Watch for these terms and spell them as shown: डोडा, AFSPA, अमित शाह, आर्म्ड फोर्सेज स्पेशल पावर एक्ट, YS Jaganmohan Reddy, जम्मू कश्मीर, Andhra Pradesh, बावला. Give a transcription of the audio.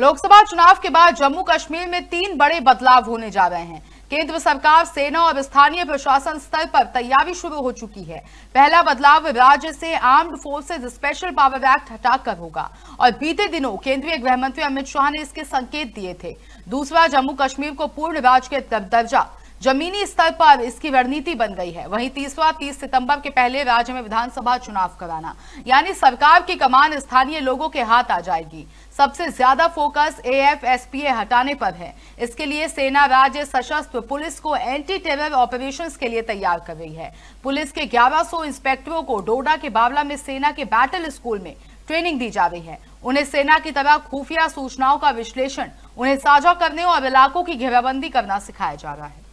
लोकसभा चुनाव के बाद जम्मू कश्मीर में 3 बड़े बदलाव होने जा रहे हैं। केंद्र सरकार, सेना और स्थानीय प्रशासन स्तर पर तैयारी शुरू हो चुकी है। पहला बदलाव राज्य से आर्म्ड फोर्सेज स्पेशल पावर एक्ट हटाकर होगा और बीते दिनों केंद्रीय गृह मंत्री अमित शाह ने इसके संकेत दिए थे। दूसरा, जम्मू कश्मीर को पूर्ण राज्य के दर्जा जमीनी स्तर पर इसकी रणनीति बन गई है। वहीं तीसरा, 30 सितंबर के पहले राज्य में विधानसभा चुनाव कराना, यानी सरकार की कमान स्थानीय लोगों के हाथ आ जाएगी। सबसे ज्यादा फोकस AFSPA हटाने पर है। इसके लिए सेना राज्य सशस्त्र पुलिस को एंटी टेरर ऑपरेशंस के लिए तैयार कर रही है। पुलिस के 1100 इंस्पेक्टरों को डोडा के बावला में सेना के बैटल स्कूल में ट्रेनिंग दी जा रही है। उन्हें सेना की तरह खुफिया सूचनाओं का विश्लेषण, उन्हें साझा करने और इलाकों की घेराबंदी करना सिखाया जा रहा है।